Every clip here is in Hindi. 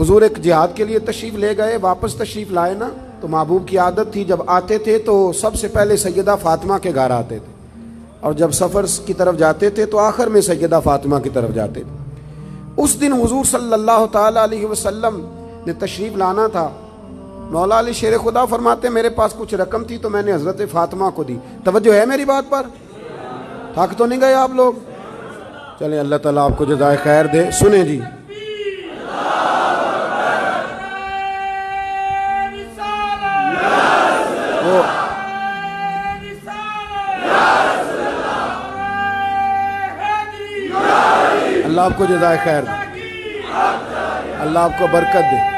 हुजूर एक जिहाद के लिए तशरीफ़ ले गए, वापस तशरीफ़ लाए ना, तो महबूब की आदत थी जब आते थे तो सबसे पहले सैयदा फ़ातिमा के घर आते थे, और जब सफ़र की तरफ जाते थे तो आखिर में सैयदा फ़ातिमा की तरफ जाते थे। उस दिन हुजूर सल्लल्लाहु तआला अलैहि वसल्लम ने तशरीफ़ लाना था। मौला अली शेर खुदा फरमाते मेरे पास कुछ रकम थी तो मैंने हज़रत फ़ातिमा को दी। तवज्जो है मेरी बात पर? थक तो नहीं गए आप लोग? चले अल्लाह ताला आपको जज़ाए खैर दे। सुने जी, अल्लाह आपको जज़ाए खैर दे, अल्लाह आपको बरकत दे।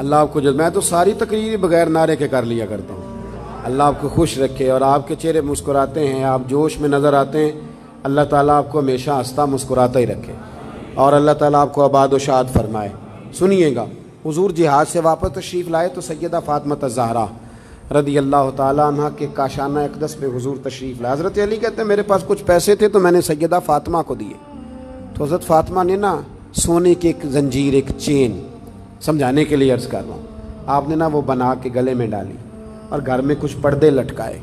अल्लाह आपको जल्द, मैं तो सारी तकरीर बगैर नारे के कर लिया करता हूँ। अल्लाह आपको खुश रखे, और आपके चेहरे मुस्कुराते हैं, आप जोश में नज़र आते हैं। अल्लाह ताला आपको हमेशा हंसता मुस्कुराता ही रखे, और अल्लाह ताला आपको आबाद व शाद फरमाए। सुनिएगा, हुजूर जिहाद से वापस तशरीफ़ लाए तो सैयदा फ़ातिमा ज़हरा रदी अल्लाह तआला अन्हा के काशाना अक़दस में हुजूर तशरीफ़ लाए। हज़रत अली कहते हैं मेरे पास कुछ पैसे थे तो मैंने सैयदा फ़ातिमा को दिए, तो हज़रत फ़ातिमा ने ना सोने की एक जंजीर, एक चेन, समझाने के लिए अर्ज़ कर रहा हूँ, आपने ना वो बना के गले में डाली और घर में कुछ पर्दे लटकाए।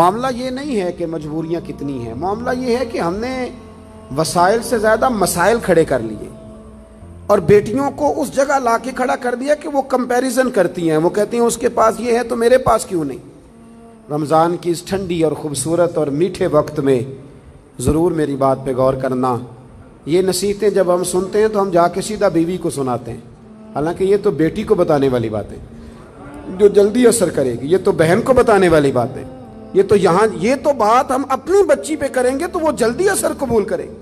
मामला ये नहीं है कि मजबूरियाँ कितनी हैं, मामला ये है कि हमने वसाइल से ज़्यादा मसाइल खड़े कर लिए, और बेटियों को उस जगह ला के खड़ा कर दिया कि वो कंपैरिजन करती हैं। वो कहती हैं उसके पास ये है तो मेरे पास क्यों नहीं। रमज़ान की इस ठंडी और ख़ूबसूरत और मीठे वक्त में ज़रूर मेरी बात पे गौर करना। ये नसीहतें जब हम सुनते हैं तो हम जाके सीधा बीवी को सुनाते हैं, हालांकि ये तो बेटी को बताने वाली बातें जो जल्दी असर करेगी, ये तो बहन को बताने वाली बातें, ये तो यहाँ ये तो बात हम अपनी बच्ची पे करेंगे तो वो जल्दी असर कबूल करेगी।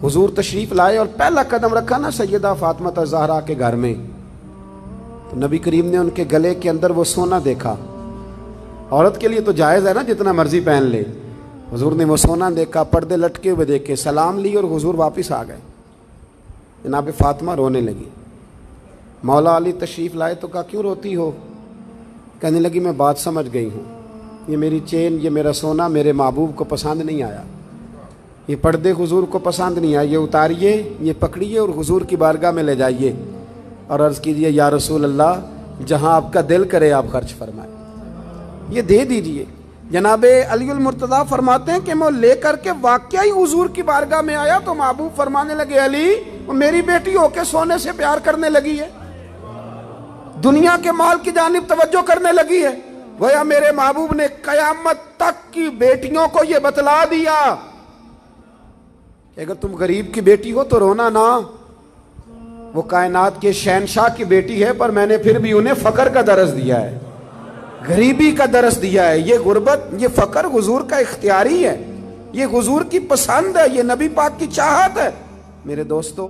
हुजूर तशरीफ़ लाए और पहला कदम रखा ना सैयदा फ़ातिमा ज़हरा के घर में, तो नबी करीम ने उनके गले के अंदर वो सोना देखा। औरत के लिए तो जायज़ है ना जितना मर्जी पहन ले। हुजूर ने वो सोना देखा, पर्दे लटके हुए देखे, सलाम ली और हुजूर वापस आ गए। जनाब फ़ातिमा रोने लगी। मौला अली तशरीफ़ लाए तो कहा क्यों रोती हो? कहने लगी मैं बात समझ गई हूँ, ये मेरी चेन, ये मेरा सोना मेरे महबूब को पसंद नहीं आया, ये पर्दे हुजूर को पसंद नहीं आए, ये उतारिए, ये पकड़िए और हुजूर की बारगाह में ले जाइए और अर्ज़ कीजिए या रसूल अल्लाह, जहाँ आपका दिल करे आप खर्च फरमाए, ये दे दीजिए। जनाब अली मुर्तज़ा फरमाते हैं कि मैं लेकर के वाकई हुजूर की बारगाह में आया तो महबूब फरमाने लगे अली मेरी बेटी होके सोने से प्यार करने लगी है, दुनिया के माल की जानिब तवज्जो करने लगी है, वह मेरे महबूब ने कयामत तक की बेटियों को यह बतला दिया कि अगर तुम गरीब की बेटी हो तो रोना ना, वो कायनात के शहनशाह की बेटी है, पर मैंने फिर भी उन्हें फकर का दर्स दिया है, गरीबी का दर्स दिया है। ये गुर्बत, ये फ़कर हुजूर का इख्तियारी है, ये हुजूर की पसंद है, ये नबी पाक की चाहत है। मेरे दोस्तों।